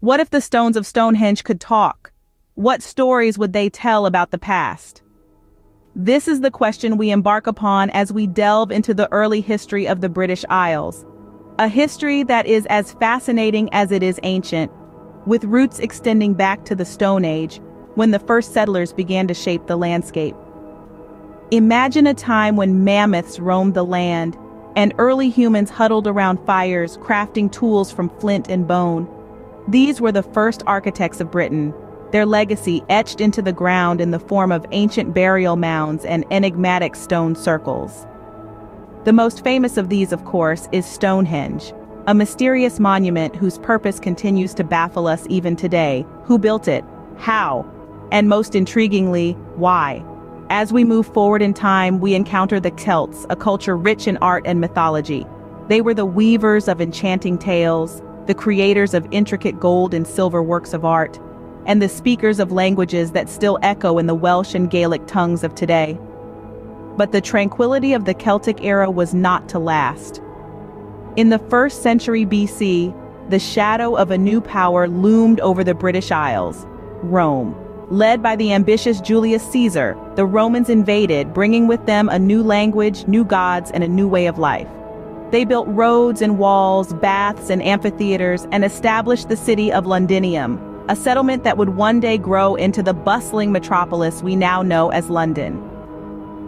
What if the stones of Stonehenge could talk? What stories would they tell about the past? This is the question we embark upon as we delve into the early history of the British Isles, a history that is as fascinating as it is ancient, with roots extending back to the Stone Age, when the first settlers began to shape the landscape. Imagine a time when mammoths roamed the land, and early humans huddled around fires, crafting tools from flint and bone. These were the first architects of Britain, their legacy etched into the ground in the form of ancient burial mounds and enigmatic stone circles. The most famous of these, of course, is Stonehenge, a mysterious monument whose purpose continues to baffle us even today. Who built it? How? And most intriguingly, why? As we move forward in time, we encounter the Celts, a culture rich in art and mythology. They were the weavers of enchanting tales, the creators of intricate gold and silver works of art, and the speakers of languages that still echo in the Welsh and Gaelic tongues of today. But the tranquility of the Celtic era was not to last. In the 1st century BC, the shadow of a new power loomed over the British Isles, Rome. Led by the ambitious Julius Caesar, the Romans invaded, bringing with them a new language, new gods, and a new way of life. They built roads and walls, baths and amphitheaters, and established the city of Londinium, a settlement that would one day grow into the bustling metropolis we now know as London.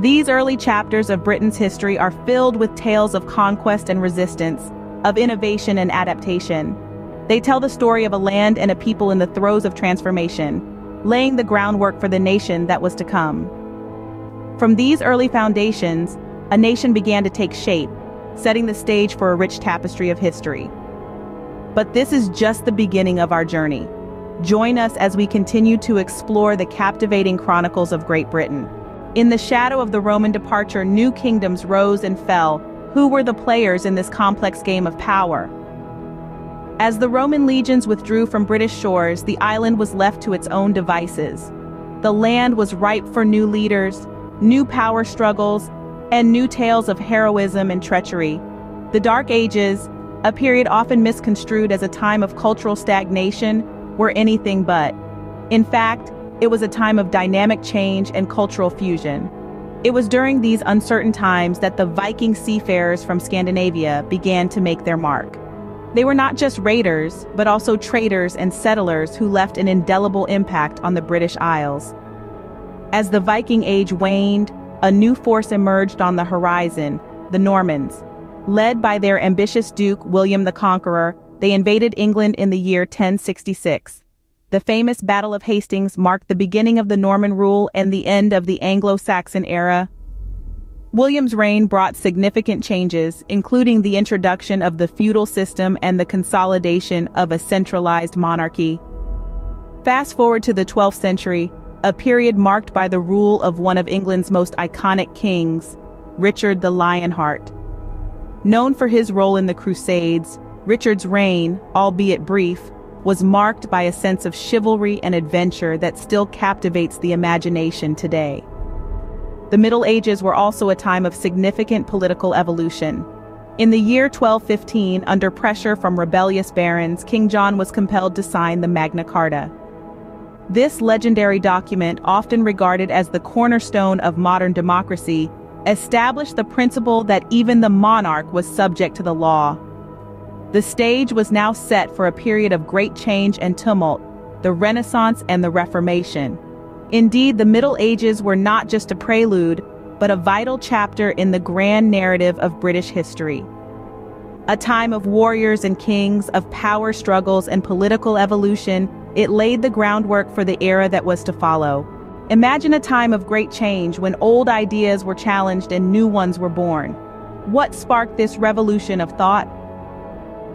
These early chapters of Britain's history are filled with tales of conquest and resistance, of innovation and adaptation. They tell the story of a land and a people in the throes of transformation, laying the groundwork for the nation that was to come. From these early foundations, a nation began to take shape, setting the stage for a rich tapestry of history. But this is just the beginning of our journey. Join us as we continue to explore the captivating chronicles of Great Britain. In the shadow of the Roman departure, new kingdoms rose and fell. Who were the players in this complex game of power? As the Roman legions withdrew from British shores, the island was left to its own devices. The land was ripe for new leaders, new power struggles, and new tales of heroism and treachery. The Dark Ages, a period often misconstrued as a time of cultural stagnation, were anything but. In fact, it was a time of dynamic change and cultural fusion. It was during these uncertain times that the Viking seafarers from Scandinavia began to make their mark. They were not just raiders, but also traders and settlers who left an indelible impact on the British Isles. As the Viking Age waned, a new force emerged on the horizon, the Normans. Led by their ambitious Duke William the Conqueror, they invaded England in the year 1066. The famous Battle of Hastings marked the beginning of the Norman rule and the end of the Anglo-Saxon era. William's reign brought significant changes, including the introduction of the feudal system and the consolidation of a centralized monarchy. Fast forward to the 12th century, a period marked by the rule of one of England's most iconic kings, Richard the Lionheart. Known for his role in the Crusades, Richard's reign, albeit brief, was marked by a sense of chivalry and adventure that still captivates the imagination today. The Middle Ages were also a time of significant political evolution. In the year 1215, under pressure from rebellious barons, King John was compelled to sign the Magna Carta. This legendary document, often regarded as the cornerstone of modern democracy, established the principle that even the monarch was subject to the law. The stage was now set for a period of great change and tumult, the Renaissance and the Reformation. Indeed, the Middle Ages were not just a prelude, but a vital chapter in the grand narrative of British history. A time of warriors and kings, of power struggles and political evolution, it laid the groundwork for the era that was to follow. Imagine a time of great change when old ideas were challenged and new ones were born. What sparked this revolution of thought?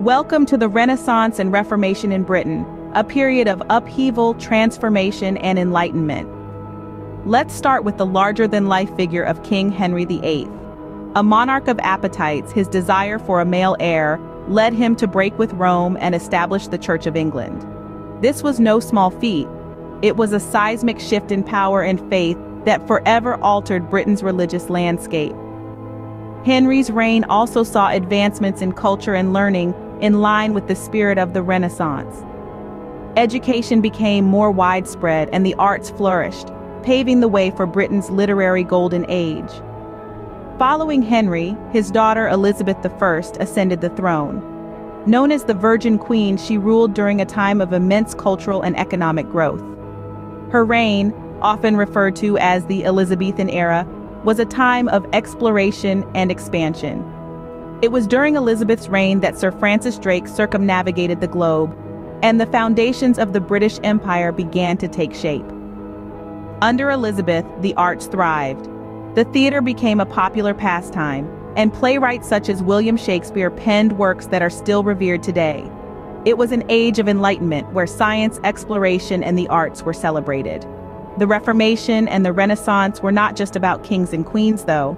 Welcome to the Renaissance and Reformation in Britain, a period of upheaval, transformation, and enlightenment. Let's start with the larger-than-life figure of King Henry VIII. A monarch of appetites, his desire for a male heir led him to break with Rome and establish the Church of England. This was no small feat. It was a seismic shift in power and faith that forever altered Britain's religious landscape. Henry's reign also saw advancements in culture and learning in line with the spirit of the Renaissance. Education became more widespread and the arts flourished, paving the way for Britain's literary golden age. Following Henry, his daughter Elizabeth I ascended the throne. Known as the Virgin Queen, she ruled during a time of immense cultural and economic growth. Her reign, often referred to as the Elizabethan era, was a time of exploration and expansion. It was during Elizabeth's reign that Sir Francis Drake circumnavigated the globe, and the foundations of the British Empire began to take shape. Under Elizabeth, the arts thrived. The theater became a popular pastime, and playwrights such as William Shakespeare penned works that are still revered today. It was an age of enlightenment where science, exploration, and the arts were celebrated. The Reformation and the Renaissance were not just about kings and queens, though.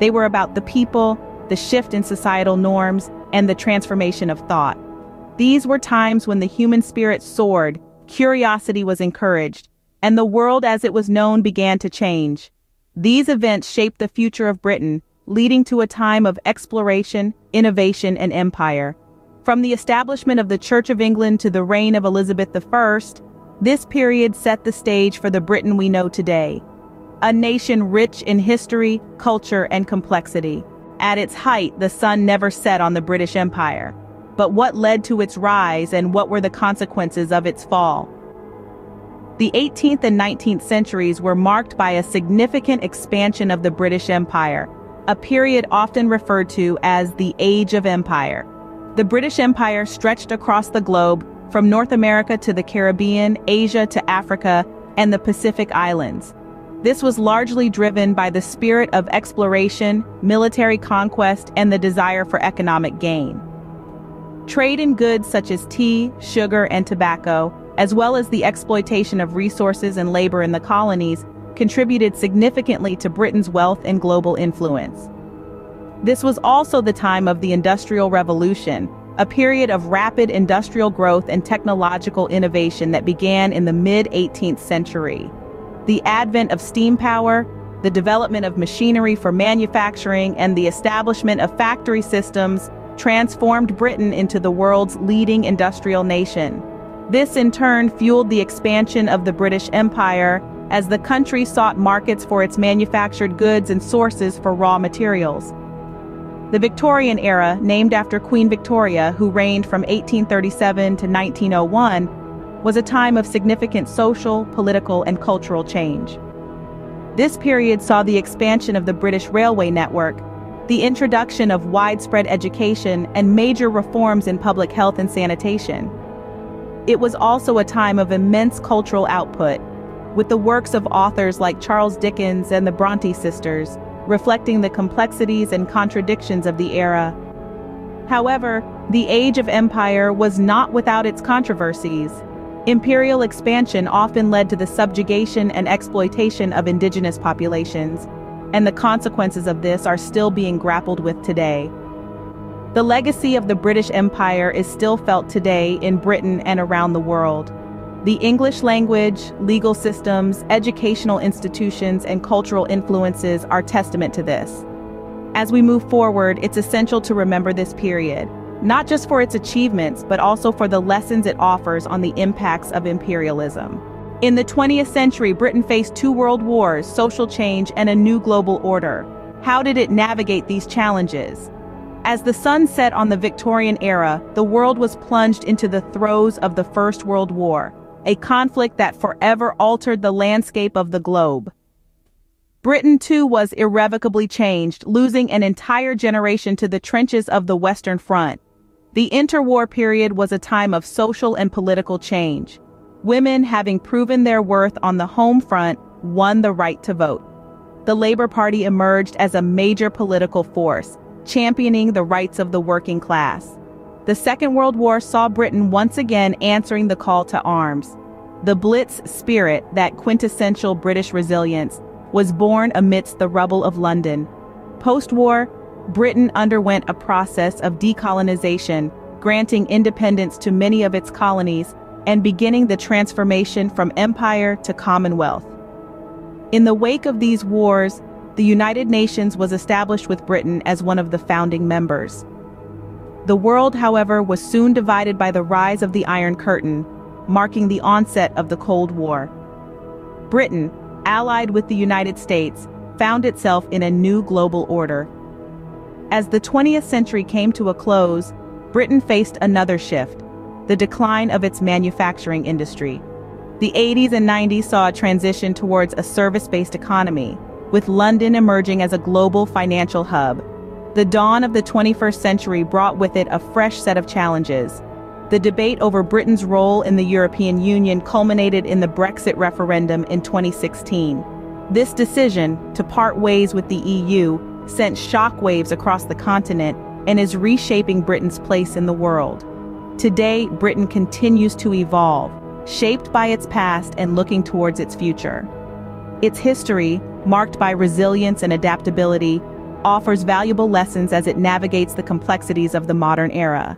They were about the people, the shift in societal norms, and the transformation of thought. These were times when the human spirit soared, curiosity was encouraged, and the world as it was known began to change. These events shaped the future of Britain, leading to a time of exploration, innovation, and empire. From the establishment of the Church of England to the reign of Elizabeth I, this period set the stage for the Britain we know today. A nation rich in history, culture, and complexity. At its height, the sun never set on the British Empire. But what led to its rise and what were the consequences of its fall? The 18th and 19th centuries were marked by a significant expansion of the British Empire, a period often referred to as the Age of Empire. The British Empire stretched across the globe, from North America to the Caribbean, Asia to Africa, and the Pacific Islands. This was largely driven by the spirit of exploration, military conquest, and the desire for economic gain. Trade in goods such as tea, sugar, and tobacco, as well as the exploitation of resources and labor in the colonies, contributed significantly to Britain's wealth and global influence. This was also the time of the Industrial Revolution, a period of rapid industrial growth and technological innovation that began in the mid-18th century. The advent of steam power, the development of machinery for manufacturing, and the establishment of factory systems transformed Britain into the world's leading industrial nation. This in turn fueled the expansion of the British Empire, as the country sought markets for its manufactured goods and sources for raw materials. The Victorian era, named after Queen Victoria, who reigned from 1837 to 1901, was a time of significant social, political, and cultural change. This period saw the expansion of the British railway network, the introduction of widespread education, and major reforms in public health and sanitation. It was also a time of immense cultural output, with the works of authors like Charles Dickens and the Bronte sisters, reflecting the complexities and contradictions of the era. However, the Age of Empire was not without its controversies. Imperial expansion often led to the subjugation and exploitation of indigenous populations, and the consequences of this are still being grappled with today. The legacy of the British Empire is still felt today in Britain and around the world. The English language, legal systems, educational institutions, and cultural influences are testament to this. As we move forward, it's essential to remember this period, not just for its achievements, but also for the lessons it offers on the impacts of imperialism. In the 20th century, Britain faced two world wars, social change, and a new global order. How did it navigate these challenges? As the sun set on the Victorian era, the world was plunged into the throes of the First World War, a conflict that forever altered the landscape of the globe. Britain too was irrevocably changed, losing an entire generation to the trenches of the Western Front. The interwar period was a time of social and political change. Women, having proven their worth on the home front, won the right to vote. The Labour Party emerged as a major political force, championing the rights of the working class. The Second World War saw Britain once again answering the call to arms. The Blitz spirit, that quintessential British resilience, was born amidst the rubble of London. Post-war, Britain underwent a process of decolonization, granting independence to many of its colonies and beginning the transformation from empire to commonwealth. In the wake of these wars, the United Nations was established with Britain as one of the founding members. The world, however, was soon divided by the rise of the Iron Curtain, marking the onset of the Cold War. Britain, allied with the United States, found itself in a new global order. As the 20th century came to a close, Britain faced another shift, the decline of its manufacturing industry. The 80s and 90s saw a transition towards a service-based economy, with London emerging as a global financial hub. The dawn of the 21st century brought with it a fresh set of challenges. The debate over Britain's role in the European Union culminated in the Brexit referendum in 2016. This decision, to part ways with the EU, sent shockwaves across the continent and is reshaping Britain's place in the world. Today, Britain continues to evolve, shaped by its past and looking towards its future. Its history, marked by resilience and adaptability, offers valuable lessons as it navigates the complexities of the modern era.